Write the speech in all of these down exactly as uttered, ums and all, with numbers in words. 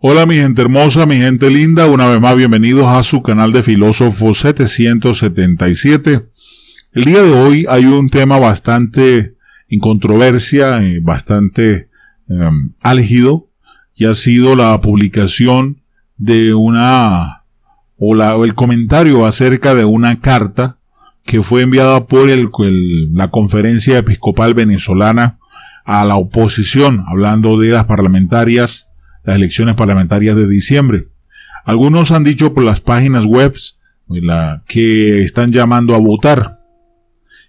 Hola mi gente hermosa, mi gente linda, una vez más bienvenidos a su canal de Filosofo setecientos setenta y siete. El día de hoy hay un tema bastante en controversia, bastante eh, álgido, y ha sido la publicación de una, o, la, o el comentario acerca de una carta que fue enviada por el, el, la Conferencia Episcopal Venezolana a la oposición, hablando de las parlamentarias, las elecciones parlamentarias de diciembre. Algunos han dicho por las páginas web que están llamando a votar.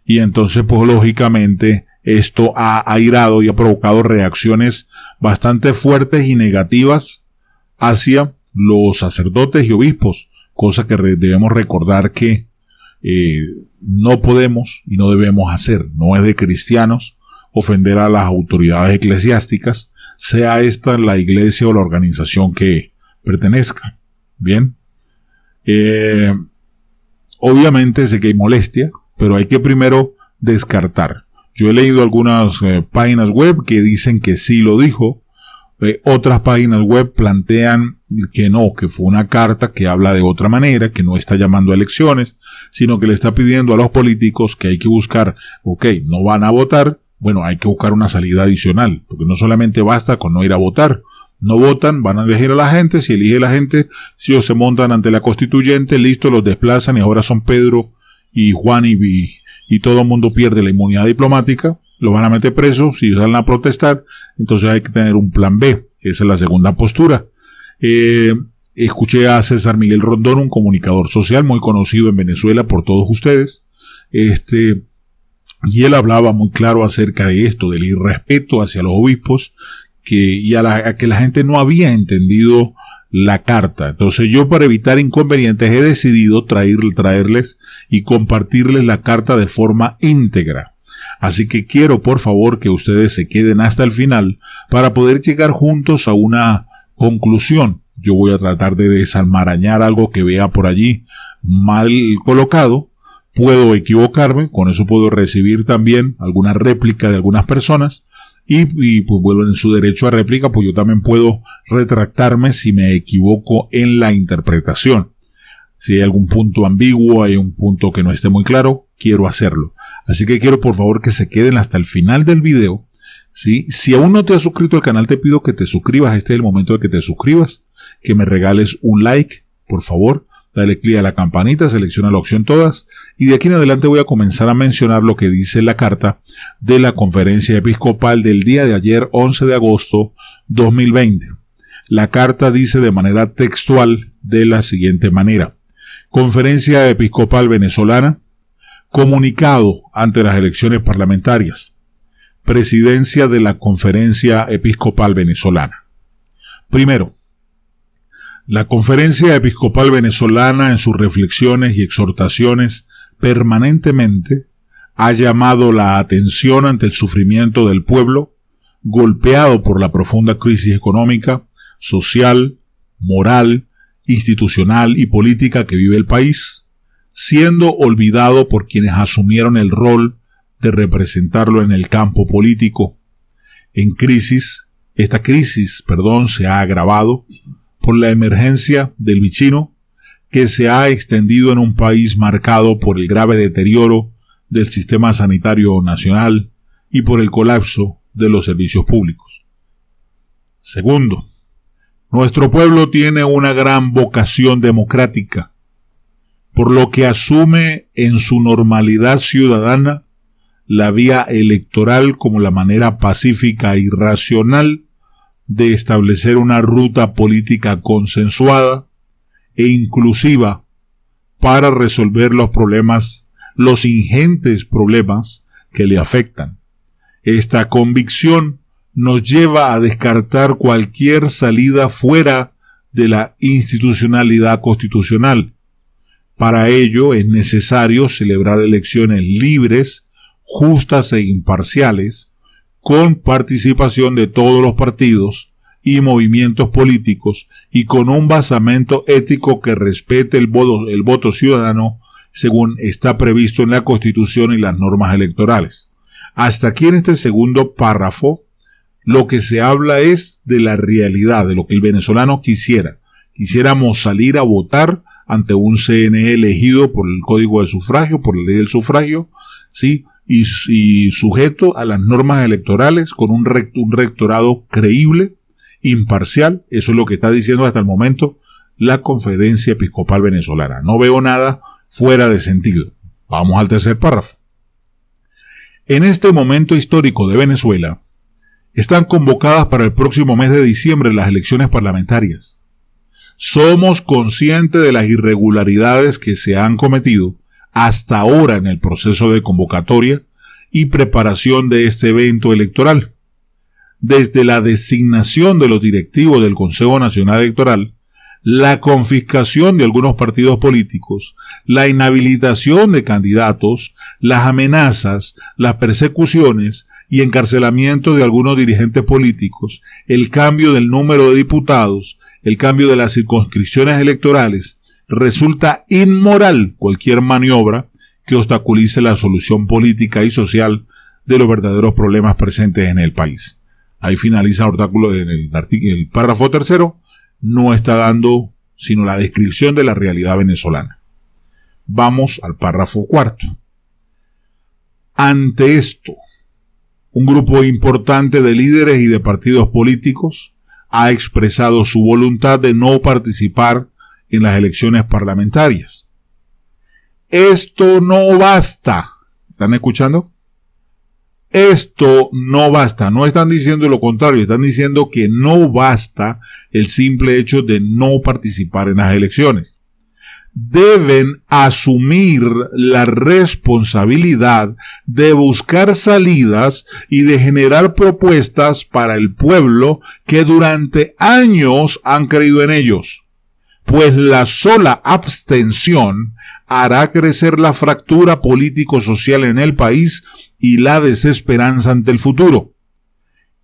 Y entonces, pues lógicamente, esto ha airado y ha provocado reacciones bastante fuertes y negativas hacia los sacerdotes y obispos. Cosa que debemos recordar que eh, no podemos y no debemos hacer. No es de cristianos ofender a las autoridades eclesiásticas, sea esta la iglesia o la organización que pertenezca. Bien. Eh, obviamente sé que hay molestia, pero hay que primero descartar. Yo he leído algunas eh, páginas web que dicen que sí lo dijo. Eh, otras páginas web plantean que no, que fue una carta que habla de otra manera, que no está llamando a elecciones, sino que le está pidiendo a los políticos que hay que buscar, ok, no van a votar, bueno, hay que buscar una salida adicional, porque no solamente basta con no ir a votar. No votan, van a elegir a la gente, si elige la gente, si ellos se montan ante la constituyente, listo, los desplazan y ahora son Pedro y Juan y, y, y todo el mundo pierde la inmunidad diplomática, los van a meter presos, si salen a protestar, entonces hay que tener un plan B. Esa es la segunda postura. Eh, escuché a César Miguel Rondón, un comunicador social muy conocido en Venezuela por todos ustedes, este... y él hablaba muy claro acerca de esto, del irrespeto hacia los obispos, que, y a, la, a que la gente no había entendido la carta. Entonces yo, para evitar inconvenientes, he decidido traer, traerles y compartirles la carta de forma íntegra. Así que quiero, por favor, que ustedes se queden hasta el final para poder llegar juntos a una conclusión. Yo voy a tratar de desalmarañar algo que vea por allí mal colocado. Puedo equivocarme, con eso puedo recibir también alguna réplica de algunas personas y, y pues vuelven en su derecho a réplica, pues yo también puedo retractarme si me equivoco en la interpretación. Si hay algún punto ambiguo, hay un punto que no esté muy claro, quiero hacerlo. Así que quiero, por favor, que se queden hasta el final del video, ¿sí? Si aún no te has suscrito al canal, te pido que te suscribas. Este es el momento de que te suscribas, que me regales un like, por favor. Dale clic a la campanita, selecciona la opción todas y de aquí en adelante voy a comenzar a mencionar lo que dice la carta de la Conferencia Episcopal del día de ayer, once de agosto de dos mil veinte. La carta dice de manera textual de la siguiente manera: Conferencia Episcopal Venezolana, comunicado ante las elecciones parlamentarias. Presidencia de la Conferencia Episcopal Venezolana. Primero, la Conferencia Episcopal Venezolana, en sus reflexiones y exhortaciones, permanentemente ha llamado la atención ante el sufrimiento del pueblo, golpeado por la profunda crisis económica, social, moral, institucional y política que vive el país, siendo olvidado por quienes asumieron el rol de representarlo en el campo político. En crisis, esta crisis, perdón, se ha agravado por la emergencia del bichino, que se ha extendido en un país marcado por el grave deterioro del sistema sanitario nacional y por el colapso de los servicios públicos. Segundo, nuestro pueblo tiene una gran vocación democrática, por lo que asume en su normalidad ciudadana la vía electoral como la manera pacífica y racional de establecer una ruta política consensuada e inclusiva para resolver los problemas, los ingentes problemas que le afectan. Esta convicción nos lleva a descartar cualquier salida fuera de la institucionalidad constitucional. Para ello es necesario celebrar elecciones libres, justas e imparciales, con participación de todos los partidos y movimientos políticos y con un basamento ético que respete el voto, el voto ciudadano según está previsto en la Constitución y las normas electorales. Hasta aquí en este segundo párrafo lo que se habla es de la realidad, de lo que el venezolano quisiera. Quisiéramos salir a votar ante un C N E elegido por el Código de Sufragio, por la ley del sufragio, ¿sí? y, y sujeto a las normas electorales, con un, recto, un rectorado creíble, imparcial. Eso es lo que está diciendo hasta el momento la Conferencia Episcopal Venezolana. No veo nada fuera de sentido. Vamos al tercer párrafo. En este momento histórico de Venezuela, están convocadas para el próximo mes de diciembre las elecciones parlamentarias. Somos conscientes de las irregularidades que se han cometido hasta ahora en el proceso de convocatoria y preparación de este evento electoral. Desde la designación de los directivos del Consejo Nacional Electoral, la confiscación de algunos partidos políticos, la inhabilitación de candidatos, las amenazas, las persecuciones y encarcelamiento de algunos dirigentes políticos, el cambio del número de diputados, el cambio de las circunscripciones electorales, resulta inmoral cualquier maniobra que obstaculice la solución política y social de los verdaderos problemas presentes en el país. Ahí finaliza el artículo en el, el párrafo tercero. No está dando sino la descripción de la realidad venezolana. Vamos al párrafo cuarto. Ante esto, un grupo importante de líderes y de partidos políticos ha expresado su voluntad de no participar en las elecciones parlamentarias. Esto no basta. ¿Están escuchando? Esto no basta, no están diciendo lo contrario, están diciendo que no basta el simple hecho de no participar en las elecciones. Deben asumir la responsabilidad de buscar salidas y de generar propuestas para el pueblo que durante años han creído en ellos. Pues la sola abstención hará crecer la fractura político-social en el país y la desesperanza ante el futuro.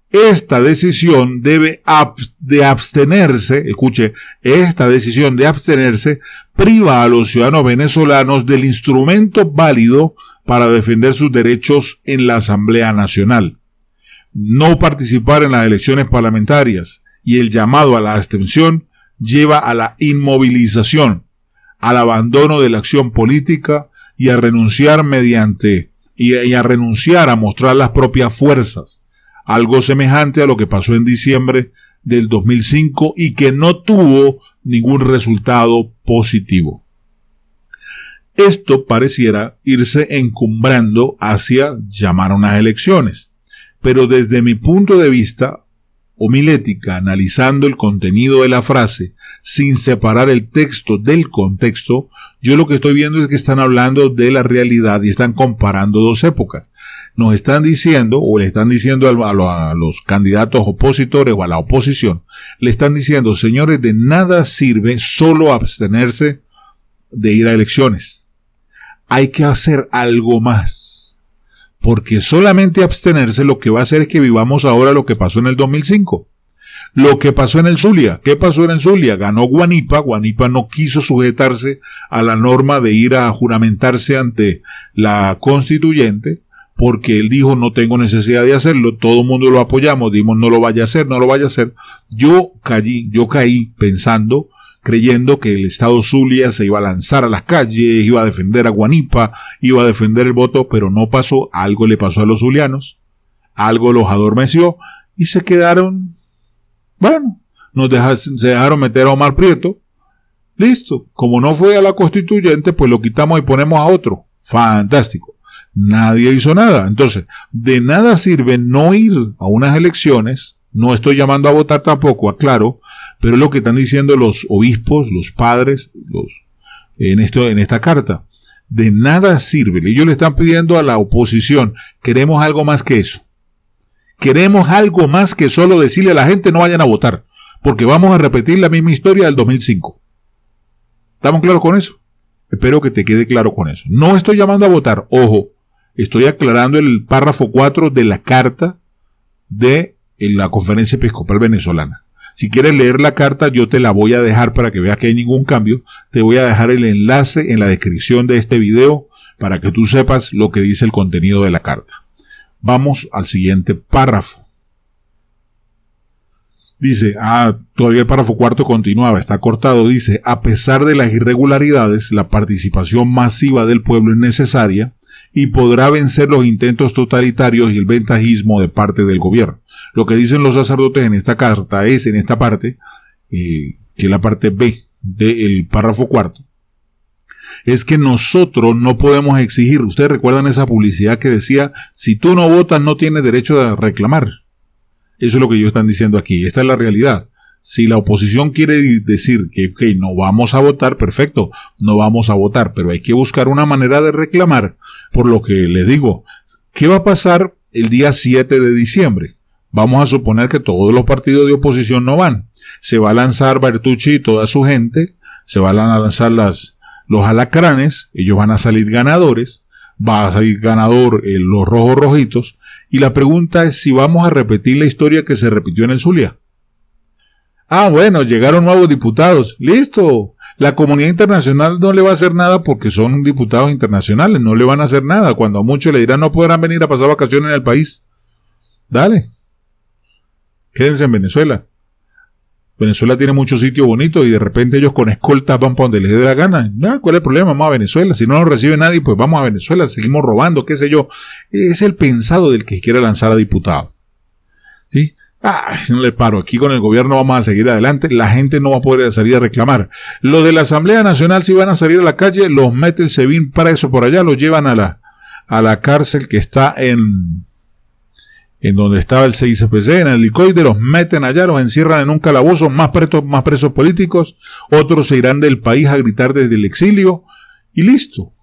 Esta decisión debe ab- de abstenerse, escuche, esta decisión de abstenerse priva a los ciudadanos venezolanos del instrumento válido para defender sus derechos en la Asamblea Nacional. No participar en las elecciones parlamentarias y el llamado a la abstención lleva a la inmovilización, al abandono de la acción política y a renunciar mediante y a renunciar a mostrar las propias fuerzas, algo semejante a lo que pasó en diciembre del dos mil cinco y que no tuvo ningún resultado positivo. Esto pareciera irse encumbrando hacia llamar a unas elecciones, pero desde mi punto de vista, homilética, analizando el contenido de la frase, sin separar el texto del contexto, yo lo que estoy viendo es que están hablando de la realidad y están comparando dos épocas. Nos están diciendo, o le están diciendo a los candidatos opositores o a la oposición, le están diciendo, señores, de nada sirve solo abstenerse de ir a elecciones. Hay que hacer algo más. Porque solamente abstenerse lo que va a hacer es que vivamos ahora lo que pasó en el dos mil cinco. Lo que pasó en el Zulia. ¿Qué pasó en el Zulia? Ganó Guanipa. Guanipa no quiso sujetarse a la norma de ir a juramentarse ante la constituyente porque él dijo no tengo necesidad de hacerlo. Todo el mundo lo apoyamos. Dimos no lo vaya a hacer, no lo vaya a hacer. Yo caí, yo caí pensando... creyendo que el Estado Zulia se iba a lanzar a las calles, iba a defender a Guanipa, iba a defender el voto, pero no pasó. Algo le pasó a los zulianos, algo los adormeció y se quedaron, bueno, nos dejaron, se dejaron meter a Omar Prieto. Listo, como no fue a la constituyente, pues lo quitamos y ponemos a otro. Fantástico. Nadie hizo nada. Entonces, de nada sirve no ir a unas elecciones. No estoy llamando a votar tampoco, aclaro, pero es lo que están diciendo los obispos, los padres, los, en, esto, en esta carta. De nada sirve. Ellos le están pidiendo a la oposición, queremos algo más que eso. Queremos algo más que solo decirle a la gente no vayan a votar, porque vamos a repetir la misma historia del dos mil cinco. ¿Estamos claros con eso? Espero que te quede claro con eso. No estoy llamando a votar, ojo, estoy aclarando el párrafo cuatro de la carta de en la Conferencia Episcopal Venezolana. Si quieres leer la carta, yo te la voy a dejar para que veas que hay ningún cambio. Te voy a dejar el enlace en la descripción de este video para que tú sepas lo que dice el contenido de la carta. Vamos al siguiente párrafo. Dice, ah, todavía el párrafo cuarto continuaba, está cortado, dice, a pesar de las irregularidades, la participación masiva del pueblo es necesaria y podrá vencer los intentos totalitarios y el ventajismo de parte del gobierno. Lo que dicen los sacerdotes en esta carta es, en esta parte, eh, que es la parte B del párrafo cuarto, es que nosotros no podemos exigir. Ustedes recuerdan esa publicidad que decía, si tú no votas no tienes derecho a reclamar. Eso es lo que ellos están diciendo aquí. Esta es la realidad. Si la oposición quiere decir que okay, no vamos a votar, perfecto, no vamos a votar, pero hay que buscar una manera de reclamar. Por lo que les digo, ¿qué va a pasar el día siete de diciembre? Vamos a suponer que todos los partidos de oposición no van. Se va a lanzar Bertucci y toda su gente, se van a lanzar las, los alacranes, ellos van a salir ganadores, va a salir ganador eh, los rojos rojitos, y la pregunta es si vamos a repetir la historia que se repitió en el Zulia. Ah, bueno, llegaron nuevos diputados, listo, la comunidad internacional no le va a hacer nada porque son diputados internacionales, no le van a hacer nada, cuando a muchos le dirán no podrán venir a pasar vacaciones en el país, dale, quédense en Venezuela. Venezuela tiene muchos sitios bonitos y de repente ellos con escoltas van para donde les dé la gana. Nah, ¿cuál es el problema? Vamos a Venezuela. Si no nos recibe nadie, pues vamos a Venezuela, seguimos robando, qué sé yo. Es el pensado del que quiere lanzar a diputado. ¿Sí? Ah, no le paro. Aquí con el gobierno vamos a seguir adelante. La gente no va a poder salir a reclamar. Los de la Asamblea Nacional, si van a salir a la calle, los mete el SEBIN preso por allá, los llevan a la, a la cárcel que está en... en donde estaba el C I C P C, en el Licoide, los meten allá, los encierran en un calabozo, más presos, más presos políticos, otros se irán del país a gritar desde el exilio, y listo.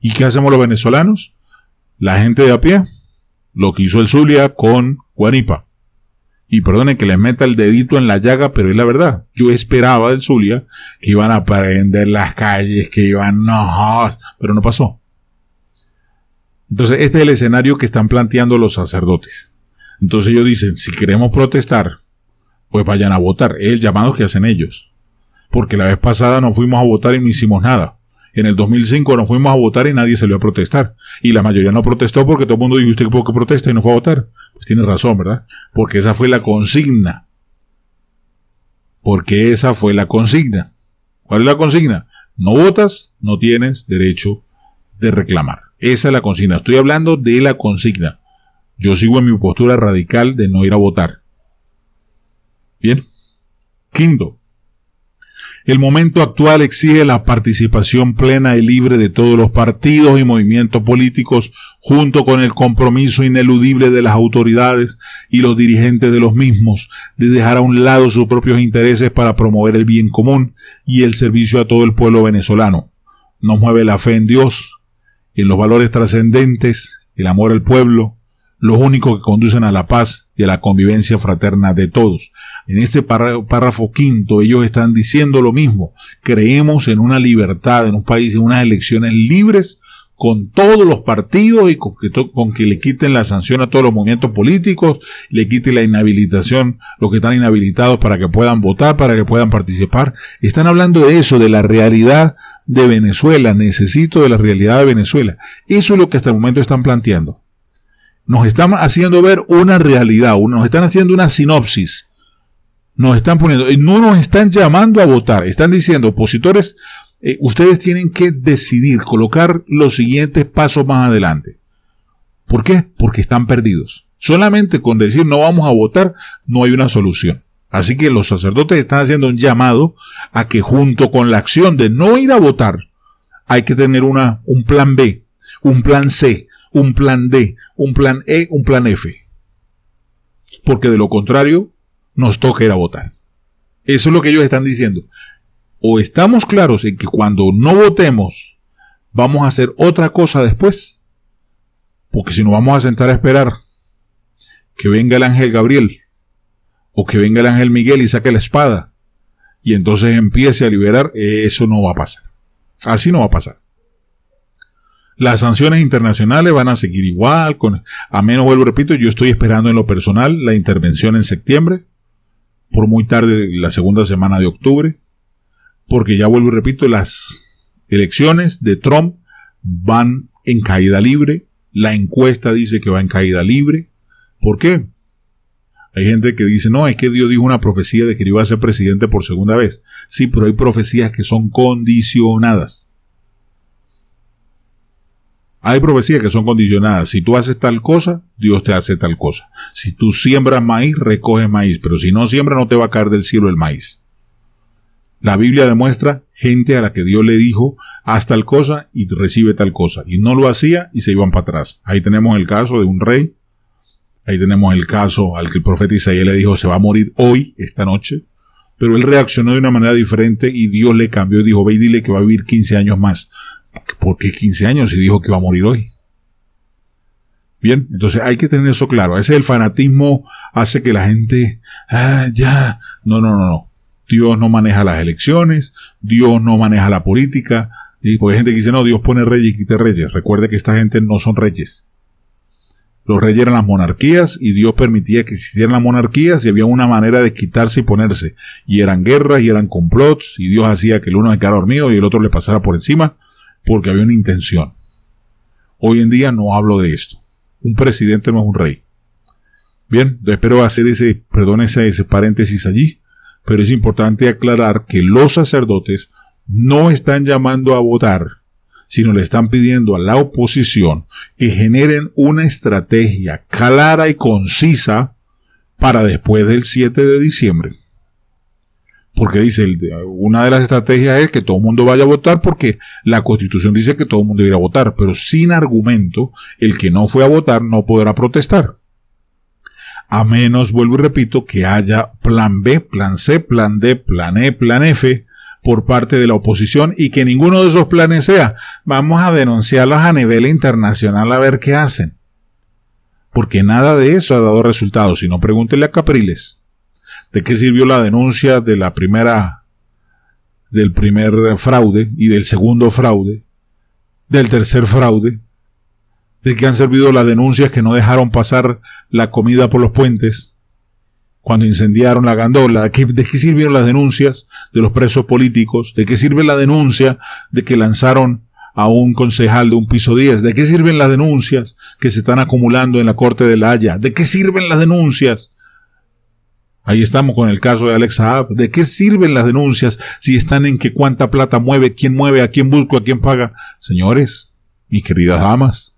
¿Y qué hacemos los venezolanos? La gente de a pie, lo que hizo el Zulia con Guanipa. Y perdonen que les meta el dedito en la llaga, pero es la verdad. Yo esperaba del Zulia que iban a prender las calles, que iban, no, pero no pasó. Entonces, este es el escenario que están planteando los sacerdotes. Entonces ellos dicen, si queremos protestar, pues vayan a votar. Es el llamado que hacen ellos. Porque la vez pasada no fuimos a votar y no hicimos nada. En el dos mil cinco no fuimos a votar y nadie salió a protestar. Y la mayoría no protestó porque todo el mundo dijo, ¿usted por qué protesta y no fue a votar? Pues tiene razón, ¿verdad? Porque esa fue la consigna. Porque esa fue la consigna. ¿Cuál es la consigna? No votas, no tienes derecho de reclamar. Esa es la consigna. Estoy hablando de la consigna. Yo sigo en mi postura radical de no ir a votar. Bien. Quinto. El momento actual exige la participación plena y libre de todos los partidos y movimientos políticos, junto con el compromiso ineludible de las autoridades y los dirigentes de los mismos, de dejar a un lado sus propios intereses para promover el bien común y el servicio a todo el pueblo venezolano. Nos mueve la fe en Dios, en los valores trascendentes, el amor al pueblo, los únicos que conducen a la paz y a la convivencia fraterna de todos. En este párrafo quinto ellos están diciendo lo mismo. Creemos en una libertad, en un país, en unas elecciones libres, con todos los partidos y con que, con que le quiten la sanción a todos los movimientos políticos, le quiten la inhabilitación, los que están inhabilitados para que puedan votar, para que puedan participar. Están hablando de eso, de la realidad de Venezuela. Necesito de la realidad de Venezuela. Eso es lo que hasta el momento están planteando. Nos están haciendo ver una realidad, nos están haciendo una sinopsis. Nos están poniendo, no nos están llamando a votar, están diciendo, opositores, Eh, ustedes tienen que decidir, colocar los siguientes pasos más adelante. ¿Por qué? Porque están perdidos. Solamente con decir no vamos a votar, no hay una solución. Así que los sacerdotes están haciendo un llamado a que junto con la acción de no ir a votar, hay que tener una, un plan B, un plan C, un plan D, un plan E, un plan F. Porque de lo contrario, nos toca ir a votar. Eso es lo que ellos están diciendo. O estamos claros en que cuando no votemos vamos a hacer otra cosa después, porque si no vamos a sentar a esperar que venga el ángel Gabriel o que venga el ángel Miguel y saque la espada y entonces empiece a liberar, eso no va a pasar. Así no va a pasar. Las sanciones internacionales van a seguir igual, con, a menos, vuelvo, repito, yo estoy esperando en lo personal la intervención en septiembre, por muy tarde la segunda semana de octubre, porque ya vuelvo y repito, las elecciones de Trump van en caída libre, la encuesta dice que va en caída libre. ¿Por qué? Hay gente que dice, no, es que Dios dijo una profecía de que iba a ser presidente por segunda vez. Sí, pero hay profecías que son condicionadas. Hay profecías que son condicionadas. Si tú haces tal cosa, Dios te hace tal cosa. Si tú siembras maíz, recoges maíz. Pero si no siembras, no te va a caer del cielo el maíz. La Biblia demuestra gente a la que Dios le dijo, haz tal cosa y recibe tal cosa. Y no lo hacía y se iban para atrás. Ahí tenemos el caso de un rey. Ahí tenemos el caso al que el profeta Isaías le dijo, se va a morir hoy, esta noche. Pero él reaccionó de una manera diferente y Dios le cambió y dijo, ve y dile que va a vivir quince años más. ¿Por qué quince años si dijo que iba a morir hoy? Bien, entonces hay que tener eso claro. Ese es el fanatismo, hace que la gente, ah, ya, no, no, no, no. Dios no maneja las elecciones, Dios no maneja la política. Y porque hay gente que dice, no, Dios pone reyes y quita reyes. Recuerde que esta gente no son reyes. Los reyes eran las monarquías y Dios permitía que existieran las monarquías y había una manera de quitarse y ponerse. Y eran guerras y eran complots y Dios hacía que el uno se quedara dormido y el otro le pasara por encima, porque había una intención. Hoy en día no hablo de esto. Un presidente no es un rey. Bien, espero hacer ese, perdón, ese, ese paréntesis allí, pero es importante aclarar que los sacerdotes no están llamando a votar, sino le están pidiendo a la oposición que generen una estrategia clara y concisa para después del siete de diciembre. Porque dice, una de las estrategias es que todo el mundo vaya a votar porque la Constitución dice que todo el mundo irá a votar, pero sin argumento, el que no fue a votar no podrá protestar. A menos, vuelvo y repito, que haya plan B, plan C, plan D, plan E, plan F por parte de la oposición y que ninguno de esos planes sea, vamos a denunciarlos a nivel internacional a ver qué hacen. Porque nada de eso ha dado resultados, si no pregúntenle a Capriles. ¿De qué sirvió la denuncia de la primera, del primer fraude y del segundo fraude, del tercer fraude? ¿De qué han servido las denuncias que no dejaron pasar la comida por los puentes cuando incendiaron la gandola? ¿De qué, de qué sirvieron las denuncias de los presos políticos? ¿De qué sirve la denuncia de que lanzaron a un concejal de un piso diez? ¿De qué sirven las denuncias que se están acumulando en la Corte de la Haya? ¿De qué sirven las denuncias? Ahí estamos con el caso de Alex Saab. ¿De qué sirven las denuncias si están en que cuánta plata mueve, quién mueve, a quién busco, a quién paga? Señores, mis queridas damas,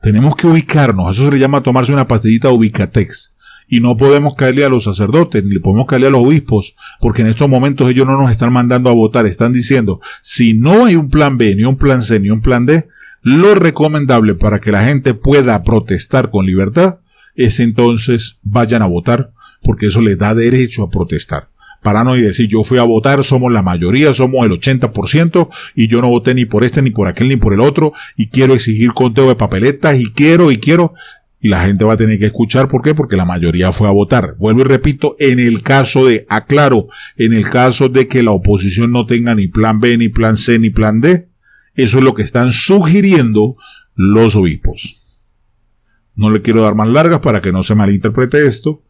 tenemos que ubicarnos. Eso se le llama tomarse una pastillita Ubicatex. Y no podemos caerle a los sacerdotes, ni le podemos caerle a los obispos, porque en estos momentos ellos no nos están mandando a votar. Están diciendo, si no hay un plan B, ni un plan C, ni un plan D, lo recomendable para que la gente pueda protestar con libertad es entonces vayan a votar, porque eso les da derecho a protestar. Para no decir, yo fui a votar, somos la mayoría, somos el ochenta por ciento, y yo no voté ni por este, ni por aquel, ni por el otro, y quiero exigir conteo de papeletas, y quiero, y quiero, y la gente va a tener que escuchar, ¿por qué? Porque la mayoría fue a votar. Vuelvo y repito, en el caso de, aclaro, en el caso de que la oposición no tenga ni plan B, ni plan C, ni plan D, eso es lo que están sugiriendo los obispos. No le quiero dar más largas para que no se malinterprete esto.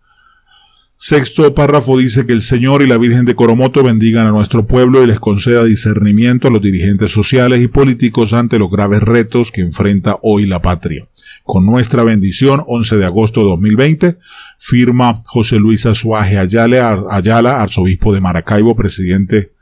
Sexto párrafo dice que el Señor y la Virgen de Coromoto bendigan a nuestro pueblo y les conceda discernimiento a los dirigentes sociales y políticos ante los graves retos que enfrenta hoy la patria. Con nuestra bendición, once de agosto de dos mil veinte, firma José Luis Azuaje Ayala, Ayala arzobispo de Maracaibo, presidente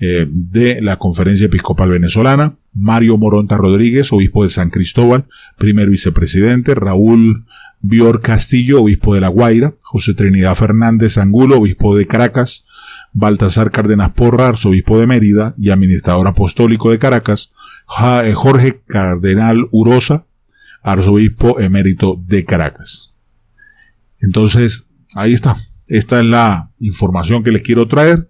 eh, de la Conferencia Episcopal Venezolana. Mario Moronta Rodríguez, obispo de San Cristóbal, primer vicepresidente. Raúl Bior Castillo, obispo de La Guaira. José Trinidad Fernández Angulo, obispo de Caracas. Baltasar Cárdenas Porra, arzobispo de Mérida y administrador apostólico de Caracas. Jorge Cardenal Urosa, arzobispo emérito de Caracas. Entonces, ahí está. Esta es la información que les quiero traer.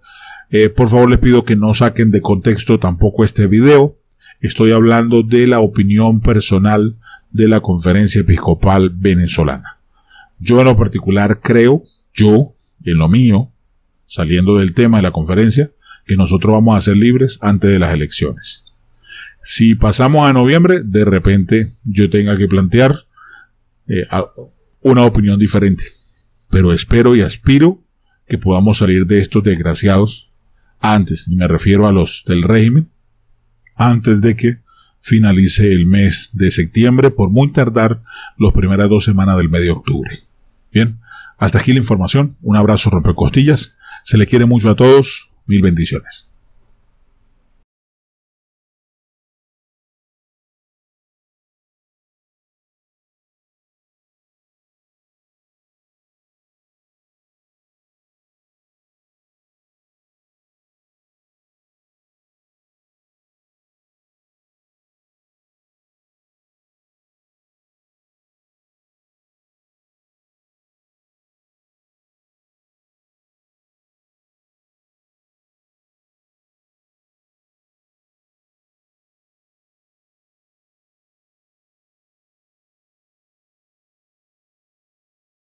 Eh, por favor, les pido que no saquen de contexto tampoco este video. Estoy hablando de la opinión personal de la Conferencia Episcopal Venezolana. Yo en lo particular creo, yo, en lo mío, saliendo del tema de la conferencia, que nosotros vamos a ser libres antes de las elecciones. Si pasamos a noviembre, de repente yo tenga que plantear eh, una opinión diferente. Pero espero y aspiro que podamos salir de estos desgraciados antes, y me refiero a los del régimen, antes de que finalice el mes de septiembre, por muy tardar las primeras dos semanas del mes de octubre. Bien, hasta aquí la información. Un abrazo rompecostillas. Se le quiere mucho a todos. Mil bendiciones.